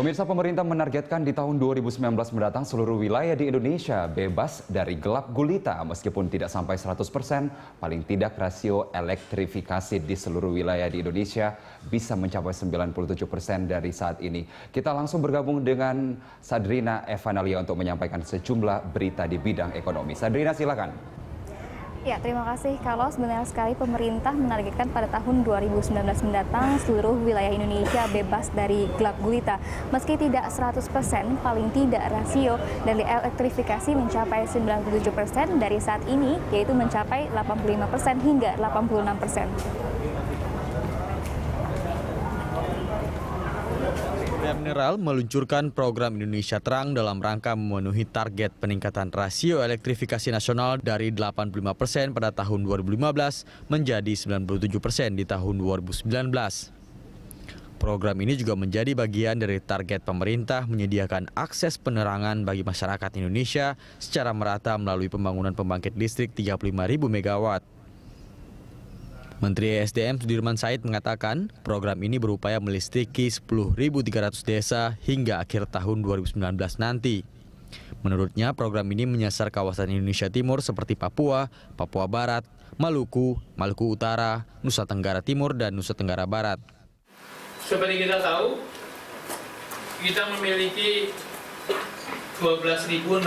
Pemirsa, pemerintah menargetkan di tahun 2019 mendatang seluruh wilayah di Indonesia bebas dari gelap gulita. Meskipun tidak sampai 100%, paling tidak rasio elektrifikasi di seluruh wilayah di Indonesia bisa mencapai 97% dari saat ini. Kita langsung bergabung dengan Sadrina Evanalia untuk menyampaikan sejumlah berita di bidang ekonomi. Sadrina, silakan. Ya, terima kasih. Kalau sebenarnya sekali pemerintah menargetkan pada tahun 2019 mendatang seluruh wilayah Indonesia bebas dari gelap gulita. Meski tidak 100%, paling tidak rasio dari elektrifikasi mencapai 97% dari saat ini, yaitu mencapai 85% hingga 86%. Mineral meluncurkan program Indonesia Terang dalam rangka memenuhi target peningkatan rasio elektrifikasi nasional dari 85% pada tahun 2015 menjadi 97% di tahun 2019. Program ini juga menjadi bagian dari target pemerintah menyediakan akses penerangan bagi masyarakat Indonesia secara merata melalui pembangunan pembangkit listrik 35.000 megawatt. Menteri ESDM Sudirman Said mengatakan program ini berupaya melistriki 10.300 desa hingga akhir tahun 2019 nanti. Menurutnya program ini menyasar kawasan Indonesia Timur seperti Papua, Papua Barat, Maluku, Maluku Utara, Nusa Tenggara Timur, dan Nusa Tenggara Barat. Seperti kita tahu, kita memiliki 12.659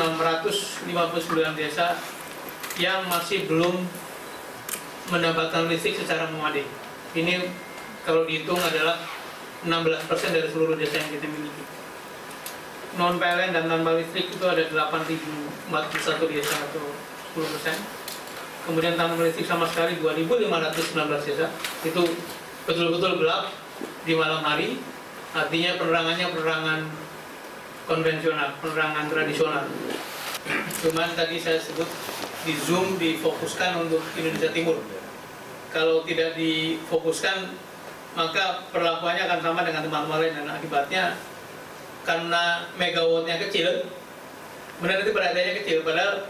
desa yang masih belum mendapatkan listrik secara memadai. Ini kalau dihitung adalah 16% dari seluruh desa yang kita miliki. Non PLN dan tanpa listrik itu ada 8.041 desa atau 10%. Kemudian tanpa listrik sama sekali 2.519 desa. Itu betul-betul gelap di malam hari. Artinya penerangannya penerangan konvensional, penerangan tradisional. Cuman tadi saya sebut di Zoom difokuskan untuk Indonesia Timur. Kalau tidak difokuskan, maka perlakuannya akan sama dengan teman-teman lain, dan akibatnya karena megawattnya kecil, benar itu beradanya kecil, padahal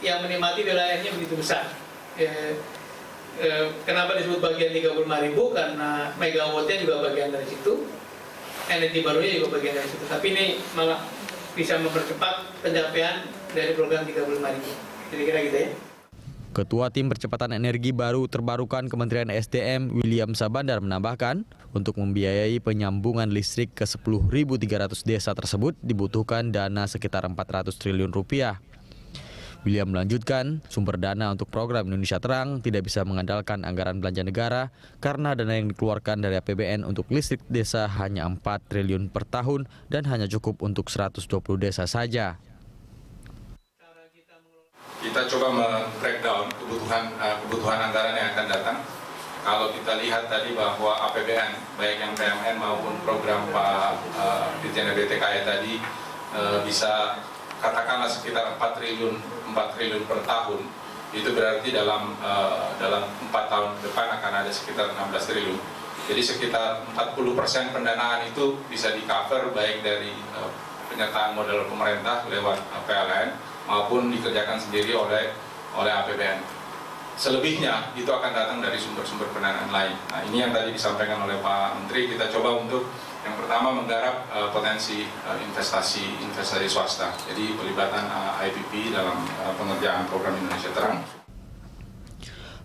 yang menikmati wilayahnya begitu besar. Kenapa disebut bagian 35.000? Karena megawattnya juga bagian dari situ, energi barunya juga bagian dari situ. Tapi ini malah bisa mempercepat pencapaian dari program 35.000. Ketua Tim Percepatan Energi Baru Terbarukan Kementerian ESDM William Sabandar menambahkan, untuk membiayai penyambungan listrik ke 10.300 desa tersebut dibutuhkan dana sekitar 400 triliun rupiah. William melanjutkan, sumber dana untuk program Indonesia Terang tidak bisa mengandalkan anggaran belanja negara karena dana yang dikeluarkan dari APBN untuk listrik desa hanya 4 triliun per tahun dan hanya cukup untuk 120 desa saja. Kita coba me-breakdown kebutuhan anggaran yang akan datang. Kalau kita lihat tadi bahwa APBN, baik yang BMN maupun program Pak Ditjen BTK tadi bisa katakanlah sekitar 4 triliun per tahun. Itu berarti dalam 4 tahun ke depan akan ada sekitar 16 triliun. Jadi sekitar 40% pendanaan itu bisa di-cover baik dari penyertaan modal pemerintah lewat PLN maupun dikerjakan sendiri oleh APBN. Selebihnya itu akan datang dari sumber-sumber pendanaan lain. Nah, ini yang tadi disampaikan oleh Pak Menteri, kita coba untuk yang pertama menggarap potensi investasi swasta. Jadi pelibatan IPB dalam pengerjaan program Indonesia Terang.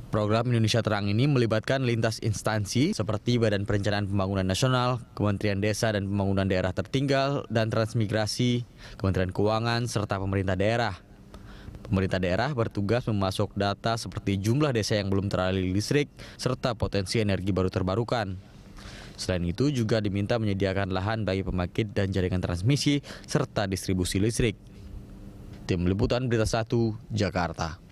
Program Indonesia Terang ini melibatkan lintas instansi seperti Badan Perencanaan Pembangunan Nasional, Kementerian Desa dan Pembangunan Daerah Tertinggal dan Transmigrasi, Kementerian Keuangan, serta pemerintah daerah. Pemerintah daerah bertugas memasok data seperti jumlah desa yang belum teraliri listrik serta potensi energi baru terbarukan. Selain itu juga diminta menyediakan lahan bagi pembangkit dan jaringan transmisi serta distribusi listrik. Tim Liputan Berita Satu, Jakarta.